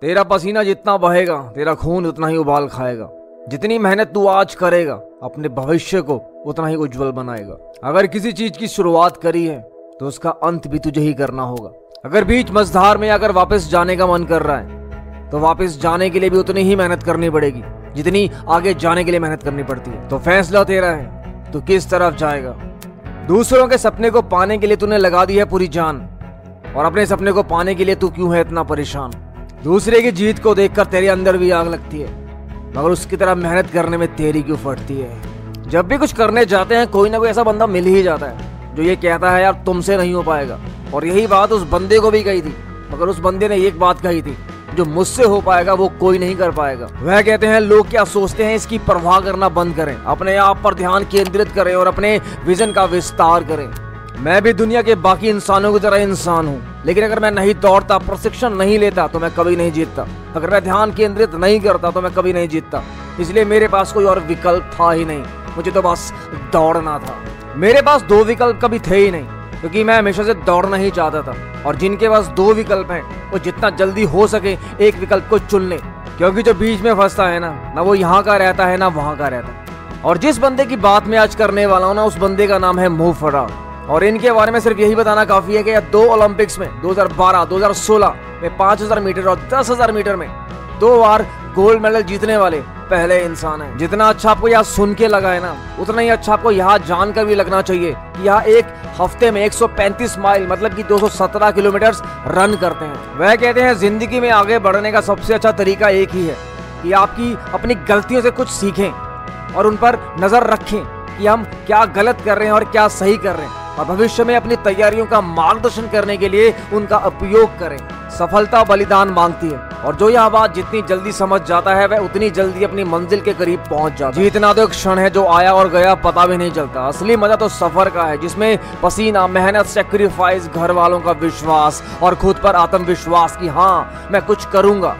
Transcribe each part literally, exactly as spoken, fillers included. तेरा पसीना जितना बहेगा, तेरा खून उतना ही उबाल खाएगा। जितनी मेहनत तू आज करेगा, अपने भविष्य को उतना ही उज्जवल बनाएगा। अगर किसी चीज की शुरुआत करी है तो उसका अंत भी तुझे ही करना होगा। अगर बीच मझधार में अगर वापस जाने का मन कर रहा है तो वापस जाने के लिए भी उतनी ही मेहनत करनी पड़ेगी जितनी आगे जाने के लिए मेहनत करनी पड़ती है। तो फैसला तेरा है, तू किस तरफ जाएगा। दूसरों के सपने को पाने के लिए तूने लगा दी है पूरी जान, और अपने सपने को पाने के लिए तू क्यों है इतना परेशान। दूसरे की जीत को देखकर तेरे अंदर भी आग लगती है, मगर उसकी तरह मेहनत करने में तेरी क्यों फटती है। जब भी कुछ करने जाते हैं कोई ना कोई ऐसा बंदा मिल ही जाता है जो ये कहता है यार तुमसे नहीं हो पाएगा। और यही बात उस बंदे को भी कही थी, मगर उस बंदे ने एक बात कही थी, जो मुझसे हो पाएगा वो कोई नहीं कर पाएगा। वह कहते हैं लोग क्या सोचते हैं इसकी परवाह करना बंद करें, अपने आप पर ध्यान केंद्रित करें और अपने विजन का विस्तार करें। मैं भी दुनिया के बाकी इंसानों की तरह इंसान हूँ, लेकिन अगर मैं नहीं दौड़ता, प्रशिक्षण नहीं लेता तो मैं कभी नहीं जीतता। अगर मैं ध्यान केंद्रित नहीं करता तो मैं कभी नहीं जीतता। इसलिए मेरे पास कोई और विकल्प था ही नहीं, मुझे तो बस दौड़ना था। मेरे पास दो विकल्प कभी थे ही नहीं, क्योंकि मैं हमेशा से दौड़ना ही चाहता था। और जिनके पास दो विकल्प हैं वो जितना जल्दी हो सके एक विकल्प को चुन लें, क्योंकि जो बीच में फंसता है ना, ना वो यहाँ का रहता है ना वहाँ का रहता है। और जिस बंदे की बात मैं आज करने वाला हूँ ना, उस बंदे का नाम है मो फराह। और इनके बारे में सिर्फ यही बताना काफी है कि दो ओलंपिक्स में दो हज़ार बारह, दो हज़ार सोलह में पाँच हज़ार मीटर और दस हज़ार मीटर में दो बार गोल्ड मेडल जीतने वाले पहले इंसान हैं। जितना अच्छा आपको यहाँ सुन के लगा है ना, उतना ही अच्छा आपको यहाँ जानकर भी लगना चाहिए कि यहाँ एक हफ्ते में एक सौ पैंतीस माइल मतलब कि दो सौ सत्रह किलोमीटर रन करते हैं। वह कहते हैं जिंदगी में आगे बढ़ने का सबसे अच्छा तरीका एक ही है कि आपकी अपनी गलतियों से कुछ सीखें और उन पर नजर रखें कि हम क्या गलत कर रहे हैं और क्या सही कर रहे हैं, और भविष्य में अपनी तैयारियों का मार्गदर्शन करने के लिए उनका उपयोग करें। सफलता बलिदान मांगती है, और जो यह बात जितनी जल्दी समझ जाता है वह उतनी जल्दी अपनी मंजिल के करीब पहुंच जाता है। जीतना तो एक क्षण है जो आया और गया, पता भी नहीं चलता। असली मजा तो सफर का है, जिसमें पसीना, मेहनत, सेक्रीफाइस, घर वालों का विश्वास और खुद पर आत्मविश्वास की हाँ मैं कुछ करूंगा।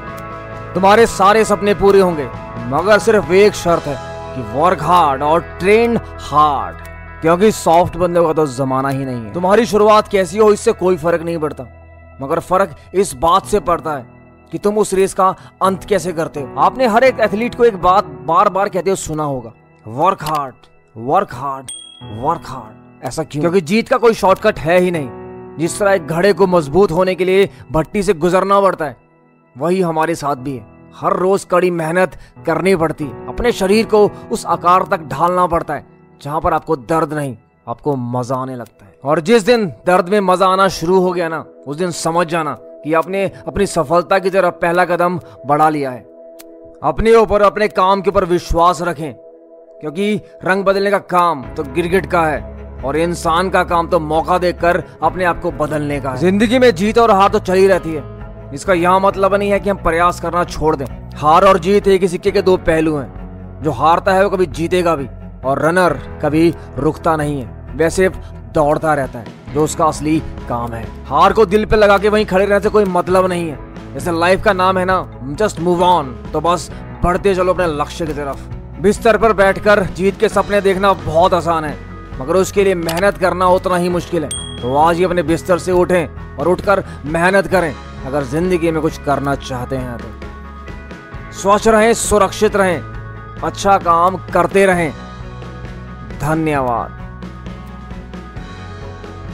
तुम्हारे सारे सपने पूरे होंगे, मगर सिर्फ एक शर्त है कि वर्क हार्ड और ट्रेन हार्ड, क्योंकि सॉफ्ट बंदे का तो जमाना ही नहीं है। तुम्हारी शुरुआत कैसी हो इससे कोई फर्क नहीं पड़ता, मगर फर्क इस बात से पड़ता है कि तुम उस रेस का अंत कैसे करते हो। आपने हर एक एथलीट को एक बात बार बार कहते हुए सुना होगा, work hard, work hard, work hard. ऐसा क्यों? क्योंकि जीत का कोई शॉर्टकट है ही नहीं। जिस तरह एक घड़े को मजबूत होने के लिए भट्टी से गुजरना पड़ता है, वही हमारे साथ भी है। हर रोज कड़ी मेहनत करनी पड़ती है, अपने शरीर को उस आकार तक ढालना पड़ता है जहां पर आपको दर्द नहीं, आपको मजा आने लगता है। और जिस दिन दर्द में मजा आना शुरू हो गया ना, उस दिन समझ जाना कि आपने अपनी सफलता की तरफ पहला कदम बढ़ा लिया है। अपने ऊपर, अपने काम के ऊपर विश्वास रखें, क्योंकि रंग बदलने का काम तो गिरगिट का है और इंसान का काम तो मौका देकर अपने आप को बदलने का है। जिंदगी में जीत और हार तो चली रहती है, इसका यह मतलब नहीं है कि हम प्रयास करना छोड़ दें। हार और जीत एक ही सिक्के के दो पहलू हैं। जो हारता है वो कभी जीतेगा भी, और रनर कभी रुकता नहीं है, वह सिर्फ दौड़ता रहता है, जो उसका असली काम है। हार को दिल पे लगा के वहीं खड़े रहने से कोई मतलब नहीं है। जैसे लाइफ का नाम है ना, जस्ट मूव ऑन, तो बस बढ़ते चलो अपने लक्ष्य की तरफ। बिस्तर पर बैठकर जीत के सपने देखना बहुत आसान है, मगर उसके लिए मेहनत करना उतना ही मुश्किल है। तो आज ही अपने बिस्तर से उठें और उठकर मेहनत करें अगर जिंदगी में कुछ करना चाहते हैं तो। स्वच्छ रहें, सुरक्षित रहें, अच्छा काम करते रहें। धन्यवाद।